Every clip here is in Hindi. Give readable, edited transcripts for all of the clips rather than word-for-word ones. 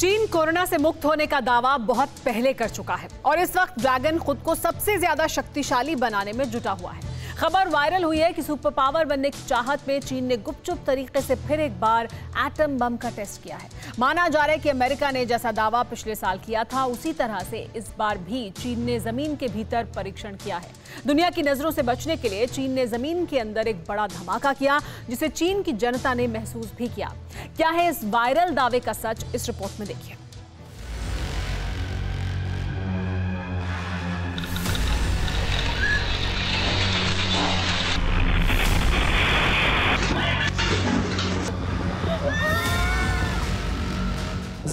चीन कोरोना से मुक्त होने का दावा बहुत पहले कर चुका है और इस वक्त ड्रैगन खुद को सबसे ज्यादा शक्तिशाली बनाने में जुटा हुआ है। खबर वायरल हुई है कि सुपर पावर बनने की चाहत में चीन ने गुपचुप तरीके से फिर एक बार एटम बम का टेस्ट किया है। माना जा रहा है कि अमेरिका ने जैसा दावा पिछले साल किया था, उसी तरह से इस बार भी चीन ने जमीन के भीतर परीक्षण किया है। दुनिया की नजरों से बचने के लिए चीन ने जमीन के अंदर एक बड़ा धमाका किया, जिसे चीन की जनता ने महसूस भी किया। क्या है इस वायरल दावे का सच, इस रिपोर्ट में देखिए।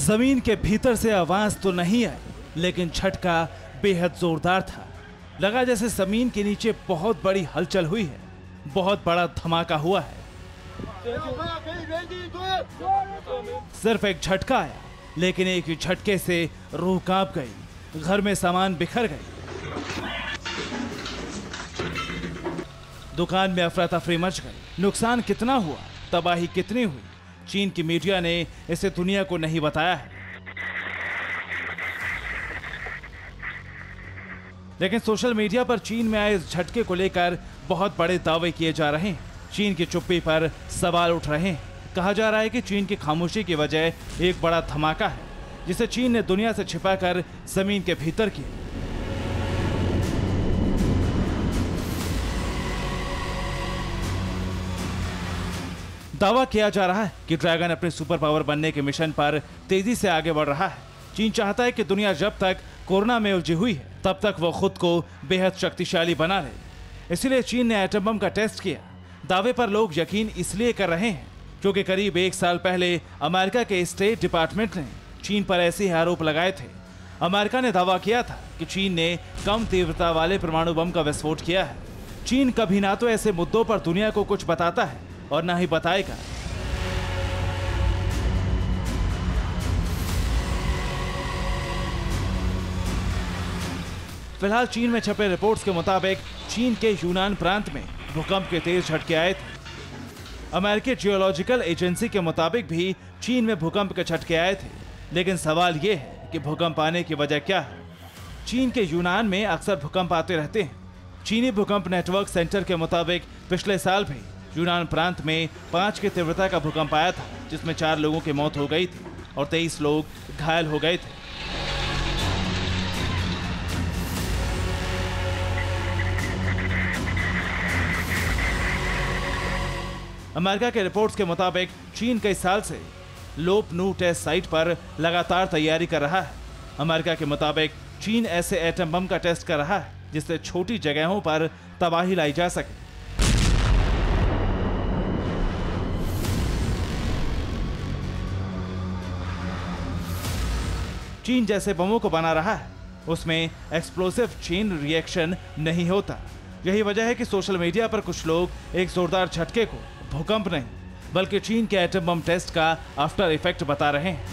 जमीन के भीतर से आवाज तो नहीं आई, लेकिन झटका बेहद जोरदार था। लगा जैसे जमीन के नीचे बहुत बड़ी हलचल हुई है, बहुत बड़ा धमाका हुआ है। सिर्फ एक झटका आया, लेकिन एक ही झटके से रूह कांप गई, घर में सामान बिखर गई, दुकान में अफरा तफरी मच गई। नुकसान कितना हुआ, तबाही कितनी हुई, चीन की मीडिया ने इसे दुनिया को नहीं बताया है, लेकिन सोशल मीडिया पर चीन में आए इस झटके को लेकर बहुत बड़े दावे किए जा रहे हैं। चीन की चुप्पी पर सवाल उठ रहे हैं। कहा जा रहा है कि चीन की खामोशी की वजह एक बड़ा धमाका है, जिसे चीन ने दुनिया से छिपाकर जमीन के भीतर किया। दावा किया जा रहा है कि ड्रैगन अपने सुपर पावर बनने के मिशन पर तेजी से आगे बढ़ रहा है। चीन चाहता है कि दुनिया जब तक कोरोना में उलझी हुई है, तब तक वो खुद को बेहद शक्तिशाली बना ले। इसलिए चीन ने एटम बम का टेस्ट किया। दावे पर लोग यकीन इसलिए कर रहे हैं क्योंकि करीब एक साल पहले अमेरिका के स्टेट डिपार्टमेंट ने चीन पर ऐसे आरोप लगाए थे। अमेरिका ने दावा किया था कि चीन ने कम तीव्रता वाले परमाणु बम का विस्फोट किया है। चीन कभी ना तो ऐसे मुद्दों पर दुनिया को कुछ बताता है और ना ही बताएगा। फिलहाल चीन में छपे रिपोर्ट्स के मुताबिक चीन के यूनान प्रांत में भूकंप के तेज झटके आए थे। अमेरिकी जियोलॉजिकल एजेंसी के मुताबिक भी चीन में भूकंप के झटके आए थे, लेकिन सवाल यह है कि भूकंप आने की वजह क्या है। चीन के यूनान में अक्सर भूकंप आते रहते हैं। चीनी भूकंप नेटवर्क सेंटर के मुताबिक पिछले साल भी यूनान प्रांत में 5 की तीव्रता का भूकंप आया था, जिसमें 4 लोगों की मौत हो गई थी और 23 लोग घायल हो गए थे। अमेरिका के रिपोर्ट्स के मुताबिक चीन कई साल से लोप नू टेस्ट साइट पर लगातार तैयारी कर रहा है। अमेरिका के मुताबिक चीन ऐसे एटम बम का टेस्ट कर रहा है जिससे छोटी जगहों पर तबाही लाई जा सके। चीन जैसे बमों को बना रहा है, उसमें एक्सप्लोसिव चेन रिएक्शन नहीं होता। यही वजह है कि सोशल मीडिया पर कुछ लोग एक जोरदार झटके को भूकंप नहीं, बल्कि चीन के एटम बम टेस्ट का आफ्टर इफेक्ट बता रहे हैं।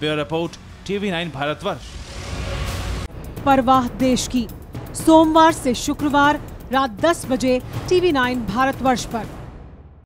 Bureau report, TV9 Bharatvarsh. परवाह देश की, सोमवार से शुक्रवार रात 10 बजे TV9 भारतवर्ष पर।